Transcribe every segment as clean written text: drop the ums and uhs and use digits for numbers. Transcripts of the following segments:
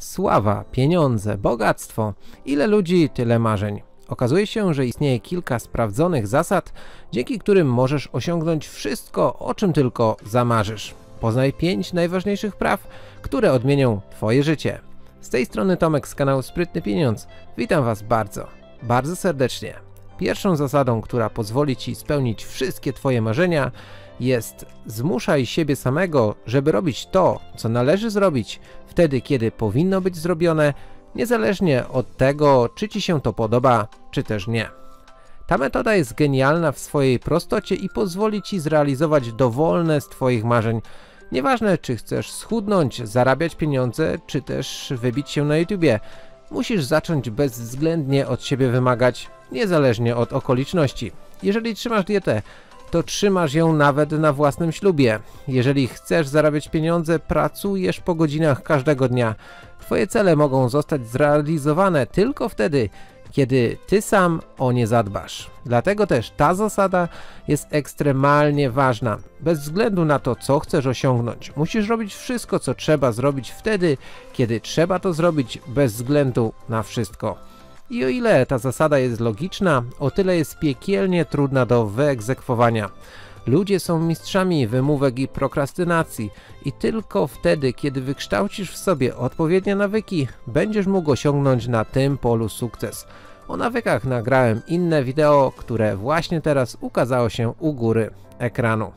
Sława, pieniądze, bogactwo. Ile ludzi, tyle marzeń. Okazuje się, że istnieje kilka sprawdzonych zasad, dzięki którym możesz osiągnąć wszystko, o czym tylko zamarzysz. Poznaj 5 najważniejszych praw, które odmienią Twoje życie. Z tej strony Tomek z kanału Sprytny Pieniądz. Witam Was bardzo serdecznie. Pierwszą zasadą, która pozwoli Ci spełnić wszystkie Twoje marzenia, jest: zmuszaj siebie samego, żeby robić to, co należy zrobić wtedy, kiedy powinno być zrobione, niezależnie od tego, czy Ci się to podoba, czy też nie. Ta metoda jest genialna w swojej prostocie i pozwoli Ci zrealizować dowolne z Twoich marzeń. Nieważne, czy chcesz schudnąć, zarabiać pieniądze, czy też wybić się na YouTubie. Musisz zacząć bezwzględnie od siebie wymagać, niezależnie od okoliczności. Jeżeli trzymasz dietę, to trzymasz ją nawet na własnym ślubie. Jeżeli chcesz zarabiać pieniądze, pracujesz po godzinach każdego dnia. Twoje cele mogą zostać zrealizowane tylko wtedy, kiedy Ty sam o nie zadbasz. Dlatego też ta zasada jest ekstremalnie ważna. Bez względu na to, co chcesz osiągnąć, musisz robić wszystko, co trzeba zrobić wtedy, kiedy trzeba to zrobić, bez względu na wszystko. I o ile ta zasada jest logiczna, o tyle jest piekielnie trudna do wyegzekwowania. Ludzie są mistrzami wymówek i prokrastynacji i tylko wtedy, kiedy wykształcisz w sobie odpowiednie nawyki, będziesz mógł osiągnąć na tym polu sukces. O nawykach nagrałem inne wideo, które właśnie teraz ukazało się u góry ekranu.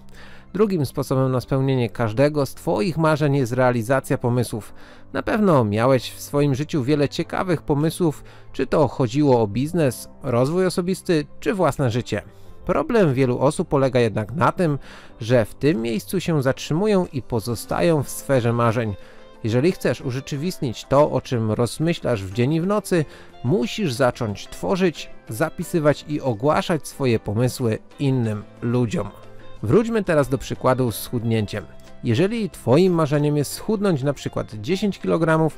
Drugim sposobem na spełnienie każdego z Twoich marzeń jest realizacja pomysłów. Na pewno miałeś w swoim życiu wiele ciekawych pomysłów, czy to chodziło o biznes, rozwój osobisty, czy własne życie. Problem wielu osób polega jednak na tym, że w tym miejscu się zatrzymują i pozostają w sferze marzeń. Jeżeli chcesz urzeczywistnić to, o czym rozmyślasz w dzień i w nocy, musisz zacząć tworzyć, zapisywać i ogłaszać swoje pomysły innym ludziom. Wróćmy teraz do przykładu z schudnięciem. Jeżeli Twoim marzeniem jest schudnąć na przykład 10 kg,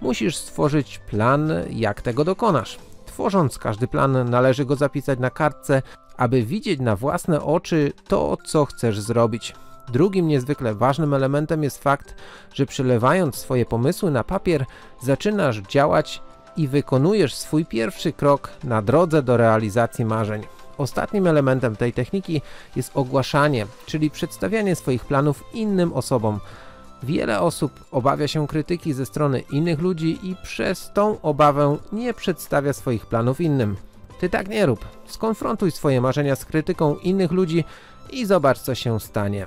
musisz stworzyć plan, jak tego dokonasz. Tworząc każdy plan, należy go zapisać na kartce, aby widzieć na własne oczy to, co chcesz zrobić. Drugim niezwykle ważnym elementem jest fakt, że przelewając swoje pomysły na papier, zaczynasz działać i wykonujesz swój pierwszy krok na drodze do realizacji marzeń. Ostatnim elementem tej techniki jest ogłaszanie, czyli przedstawianie swoich planów innym osobom. Wiele osób obawia się krytyki ze strony innych ludzi i przez tą obawę nie przedstawia swoich planów innym. Ty tak nie rób. Skonfrontuj swoje marzenia z krytyką innych ludzi i zobacz, co się stanie.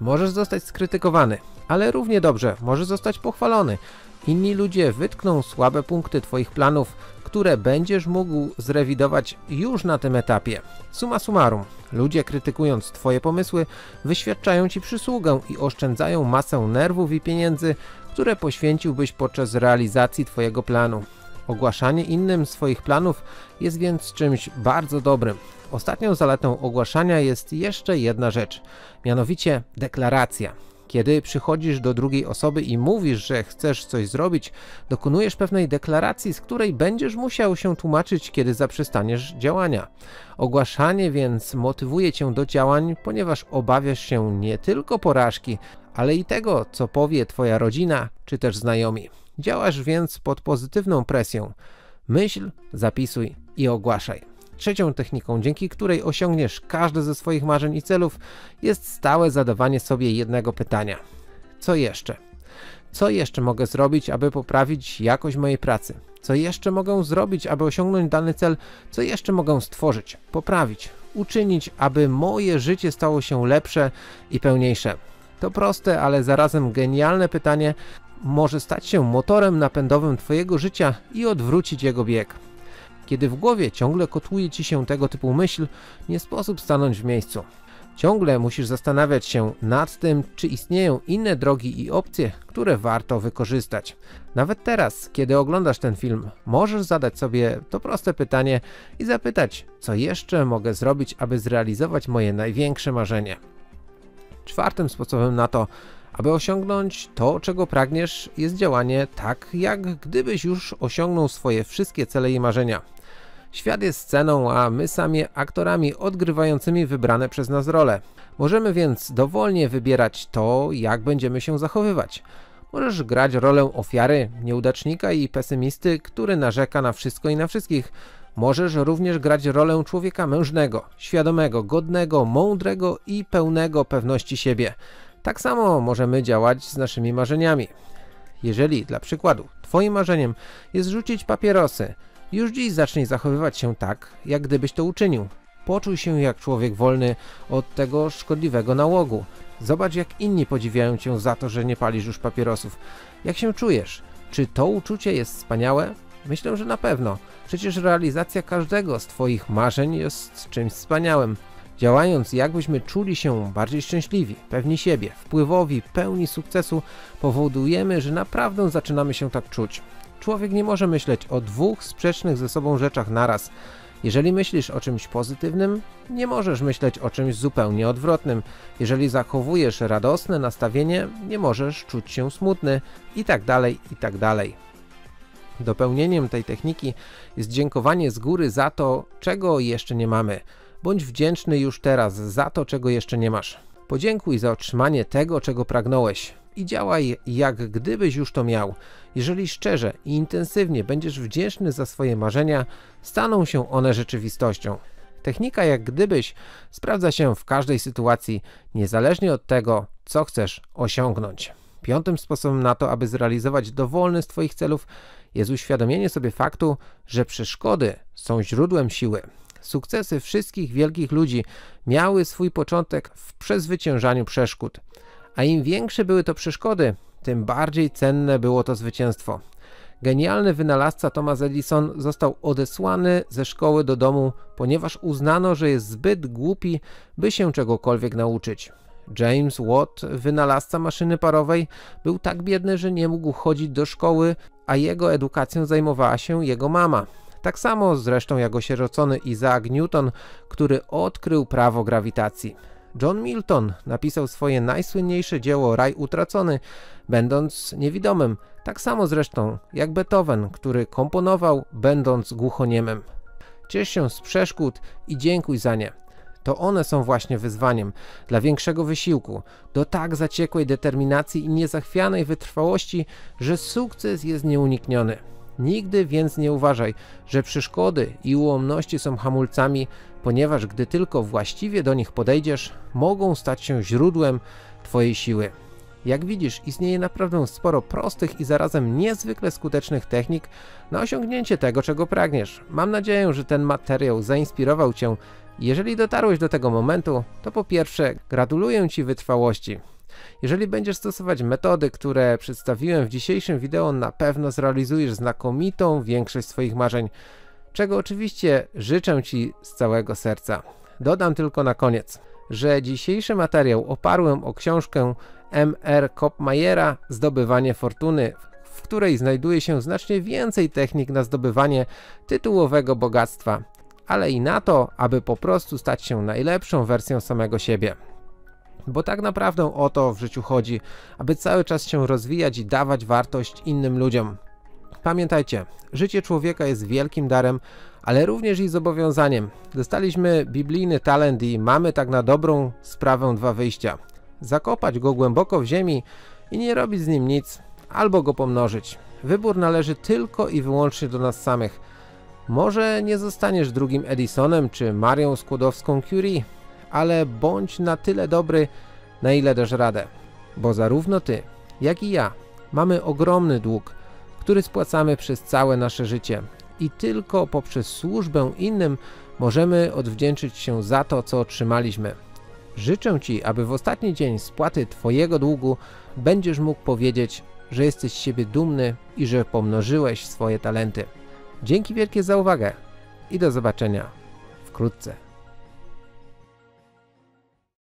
Możesz zostać skrytykowany, ale równie dobrze możesz zostać pochwalony. Inni ludzie wytkną słabe punkty Twoich planów, które będziesz mógł zrewidować już na tym etapie. Summa summarum, ludzie, krytykując Twoje pomysły, wyświadczają Ci przysługę i oszczędzają masę nerwów i pieniędzy, które poświęciłbyś podczas realizacji Twojego planu. Ogłaszanie innym swoich planów jest więc czymś bardzo dobrym. Ostatnią zaletą ogłaszania jest jeszcze jedna rzecz, mianowicie deklaracja. Kiedy przychodzisz do drugiej osoby i mówisz, że chcesz coś zrobić, dokonujesz pewnej deklaracji, z której będziesz musiał się tłumaczyć, kiedy zaprzestaniesz działania. Ogłaszanie więc motywuje Cię do działań, ponieważ obawiasz się nie tylko porażki, ale i tego, co powie Twoja rodzina czy też znajomi. Działasz więc pod pozytywną presją. Myśl, zapisuj i ogłaszaj. Trzecią techniką, dzięki której osiągniesz każde ze swoich marzeń i celów, jest stałe zadawanie sobie jednego pytania. Co jeszcze? Co jeszcze mogę zrobić, aby poprawić jakość mojej pracy? Co jeszcze mogę zrobić, aby osiągnąć dany cel? Co jeszcze mogę stworzyć, poprawić, uczynić, aby moje życie stało się lepsze i pełniejsze? To proste, ale zarazem genialne pytanie może stać się motorem napędowym Twojego życia i odwrócić jego bieg. Kiedy w głowie ciągle kotłuje Ci się tego typu myśl, nie sposób stanąć w miejscu. Ciągle musisz zastanawiać się nad tym, czy istnieją inne drogi i opcje, które warto wykorzystać. Nawet teraz, kiedy oglądasz ten film, możesz zadać sobie to proste pytanie i zapytać, co jeszcze mogę zrobić, aby zrealizować moje największe marzenie. Czwartym sposobem na to, aby osiągnąć to, czego pragniesz, jest działanie tak, jak gdybyś już osiągnął swoje wszystkie cele i marzenia. Świat jest sceną, a my sami aktorami odgrywającymi wybrane przez nas role. Możemy więc dowolnie wybierać to, jak będziemy się zachowywać. Możesz grać rolę ofiary, nieudacznika i pesymisty, który narzeka na wszystko i na wszystkich. Możesz również grać rolę człowieka mężnego, świadomego, godnego, mądrego i pełnego pewności siebie. Tak samo możemy działać z naszymi marzeniami. Jeżeli, dla przykładu, twoim marzeniem jest rzucić papierosy, już dziś zacznij zachowywać się tak, jak gdybyś to uczynił. Poczuj się jak człowiek wolny od tego szkodliwego nałogu. Zobacz, jak inni podziwiają cię za to, że nie palisz już papierosów. Jak się czujesz? Czy to uczucie jest wspaniałe? Myślę, że na pewno. Przecież realizacja każdego z twoich marzeń jest czymś wspaniałym. Działając, jakbyśmy czuli się bardziej szczęśliwi, pewni siebie, wpływowi, pełni sukcesu, powodujemy, że naprawdę zaczynamy się tak czuć. Człowiek nie może myśleć o dwóch sprzecznych ze sobą rzeczach naraz. Jeżeli myślisz o czymś pozytywnym, nie możesz myśleć o czymś zupełnie odwrotnym. Jeżeli zachowujesz radosne nastawienie, nie możesz czuć się smutny i tak dalej, i tak dalej. Dopełnieniem tej techniki jest dziękowanie z góry za to, czego jeszcze nie mamy. Bądź wdzięczny już teraz za to, czego jeszcze nie masz. Podziękuj za otrzymanie tego, czego pragnąłeś. I działaj, jak gdybyś już to miał. Jeżeli szczerze i intensywnie będziesz wdzięczny za swoje marzenia, staną się one rzeczywistością. Technika jak gdybyś sprawdza się w każdej sytuacji, niezależnie od tego, co chcesz osiągnąć. Piątym sposobem na to, aby zrealizować dowolny z twoich celów, jest uświadomienie sobie faktu, że przeszkody są źródłem siły. Sukcesy wszystkich wielkich ludzi miały swój początek w przezwyciężaniu przeszkód. A im większe były to przeszkody, tym bardziej cenne było to zwycięstwo. Genialny wynalazca Thomas Edison został odesłany ze szkoły do domu, ponieważ uznano, że jest zbyt głupi, by się czegokolwiek nauczyć. James Watt, wynalazca maszyny parowej, był tak biedny, że nie mógł chodzić do szkoły, a jego edukacją zajmowała się jego mama. Tak samo zresztą jak osierocony Isaac Newton, który odkrył prawo grawitacji. John Milton napisał swoje najsłynniejsze dzieło Raj utracony, będąc niewidomym, tak samo zresztą jak Beethoven, który komponował, będąc głuchoniemym. Ciesz się z przeszkód i dziękuj za nie. To one są właśnie wyzwaniem dla większego wysiłku, do tak zaciekłej determinacji i niezachwianej wytrwałości, że sukces jest nieunikniony. Nigdy więc nie uważaj, że przeszkody i ułomności są hamulcami, ponieważ gdy tylko właściwie do nich podejdziesz, mogą stać się źródłem twojej siły. Jak widzisz, istnieje naprawdę sporo prostych i zarazem niezwykle skutecznych technik na osiągnięcie tego, czego pragniesz. Mam nadzieję, że ten materiał zainspirował cię. Jeżeli dotarłeś do tego momentu, to po pierwsze gratuluję ci wytrwałości. Jeżeli będziesz stosować metody, które przedstawiłem w dzisiejszym wideo, na pewno zrealizujesz znakomitą większość swoich marzeń, czego oczywiście życzę ci z całego serca. Dodam tylko na koniec, że dzisiejszy materiał oparłem o książkę M.R. Koppmayera Zdobywanie fortuny, w której znajduje się znacznie więcej technik na zdobywanie tytułowego bogactwa, ale i na to, aby po prostu stać się najlepszą wersją samego siebie. Bo tak naprawdę o to w życiu chodzi, aby cały czas się rozwijać i dawać wartość innym ludziom. Pamiętajcie, życie człowieka jest wielkim darem, ale również i zobowiązaniem. Dostaliśmy biblijny talent i mamy tak na dobrą sprawę dwa wyjścia. Zakopać go głęboko w ziemi i nie robić z nim nic, albo go pomnożyć. Wybór należy tylko i wyłącznie do nas samych. Może nie zostaniesz drugim Edisonem czy Marią Skłodowską-Curie, ale bądź na tyle dobry, na ile dasz radę. Bo zarówno ty, jak i ja mamy ogromny dług, który spłacamy przez całe nasze życie i tylko poprzez służbę innym możemy odwdzięczyć się za to, co otrzymaliśmy. Życzę ci, aby w ostatni dzień spłaty twojego długu będziesz mógł powiedzieć, że jesteś z siebie dumny i że pomnożyłeś swoje talenty. Dzięki wielkie za uwagę i do zobaczenia wkrótce.